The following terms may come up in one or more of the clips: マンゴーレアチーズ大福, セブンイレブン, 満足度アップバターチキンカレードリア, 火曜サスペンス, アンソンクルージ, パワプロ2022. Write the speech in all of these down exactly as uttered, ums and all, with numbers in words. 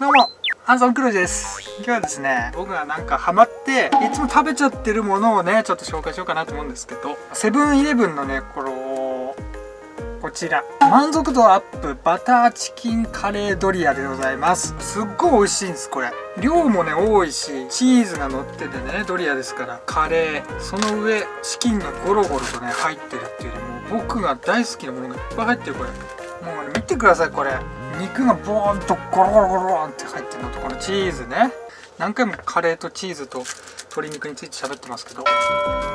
どうも、アンソンクルージです。今日はですね、僕がなんかハマっていつも食べちゃってるものをねちょっと紹介しようかなと思うんですけど、セブンイレブンのねこのこちら満足度アップバターチキンカレードリアでございます。すっごい美味しいんです。これ量もね多いし、チーズが乗っててね、ドリアですからカレー、その上チキンがゴロゴロとね入ってるっていうね、もう僕が大好きなものがいっぱい入ってる。これもう見てください。これ肉がボーンとゴロゴロゴロンって入ってるのと、このチーズね、何回もカレーとチーズと鶏肉について喋ってますけど、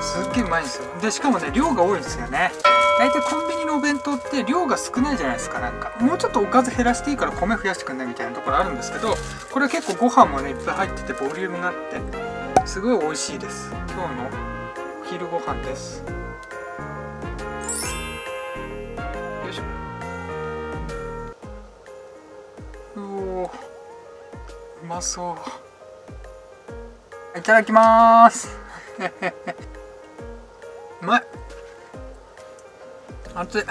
すっげえうまいんですよ。でしかもね量が多いんですよね。大体コンビニのお弁当って量が少ないじゃないですか。なんかもうちょっとおかず減らしていいから米増やしてくんないみたいなところあるんですけど、これは結構ご飯もねいっぱい入っててボリュームがあってすごい美味しいです。今日のお昼ご飯です。よいしょ。うまそう。いただきます。うまい。熱い。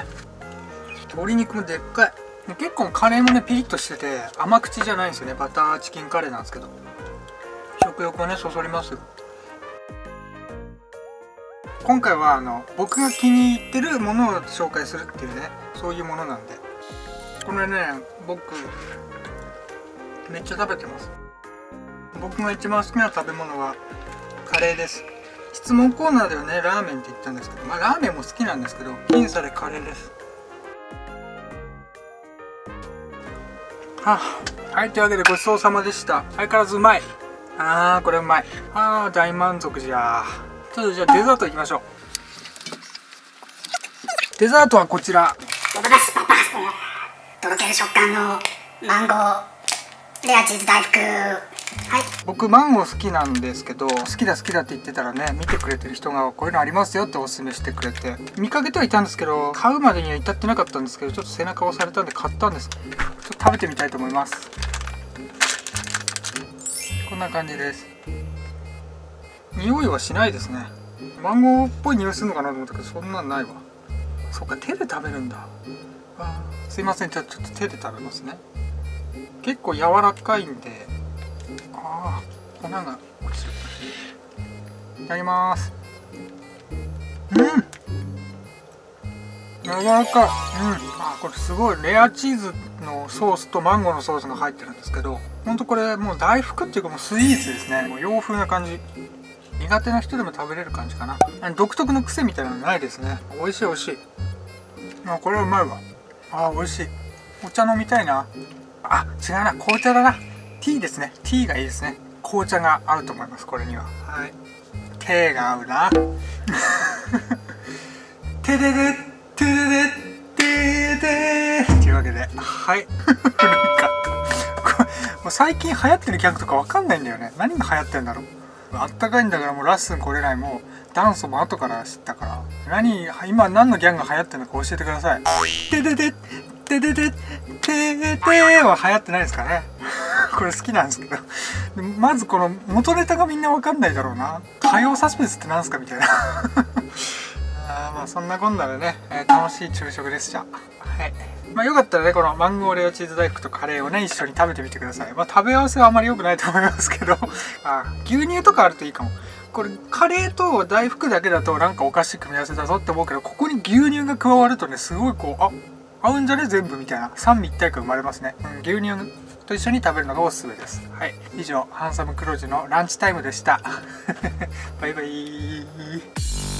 鶏肉もでっかい。結構カレーもねピリッとしてて甘口じゃないんですよね。バターチキンカレーなんですけど、食欲をねそそります。今回はあの僕が気に入ってるものを紹介するっていうね、そういうものなんで、これね僕めっちゃ食べてます。僕が一番好きな食べ物はカレーです。質問コーナーではねラーメンって言ったんですけど、まあラーメンも好きなんですけど、僅差でカレーです。はあ、はい、というわけでごちそうさまでした。相変わらずうまい。あーこれうまい。あー大満足じゃ。ちょっとじゃあデザートいきましょう。デザートはこちら、とろける食感のマンゴーレアチーズ大福。はい、僕マンゴー好きなんですけど、好きだ好きだって言ってたらね、見てくれてる人がこういうのありますよっておすすめしてくれて、見かけてはいたんですけど買うまでには至ってなかったんですけど、ちょっと背中を押されたんで買ったんです。ちょっと食べてみたいと思います。こんな感じです。匂いはしないですね。マンゴーっぽい匂いするのかなと思ったけど、そんなんないわ。そっか、手で食べるんだ。あ、すいません。じゃあちょっと手で食べますね。結構柔らかいんで、あー粉が落ちる。いただきます。うん、柔らかい。うん、あ、これすごいレアチーズのソースとマンゴーのソースが入ってるんですけど、ほんとこれもう大福っていうかもうスイーツですね。もう洋風な感じ、苦手な人でも食べれる感じかな。独特の癖みたいなのないですね。美味しい美味しい。あ、これはうまいわ。あー美味しい。お茶飲みたいな。あ、違うな、紅茶だな。ティーですね。ティーがいいですね。紅茶が合うと思います、これには。はい、テーが合うな。テレレテレレテーテーっていうわけで、はい。古いか。もう最近流行ってるギャグとかわかんないんだよね。何が流行ってんだろう。あったかいんだからもうラッスン来れない、もうダンスも後から知ったから、何今何のギャグが流行ってるのか教えてください。テレレテレレテーテーは流行ってないですかね。これ好きなんですけど、まずこの元ネタがみんなわかんないだろうな。火曜サスペンスってなんすかみたいな。あ、まあそんなこんなでね、えー、楽しい昼食でした。はい、まあよかったらねこのマンゴーレアチーズ大福とカレーをね一緒に食べてみてください。まあ食べ合わせはあまり良くないと思いますけど、あ、牛乳とかあるといいかも。これカレーと大福だけだとなんかおかしい組み合わせだぞって思うけど、ここに牛乳が加わるとねすごいこう、あ、合うんじゃね全部みたいな三位一体感生まれますね。うん、牛乳と一緒に食べるのがおすすめです。はい、以上ハンサムクロージのランチタイムでした。バイバイ。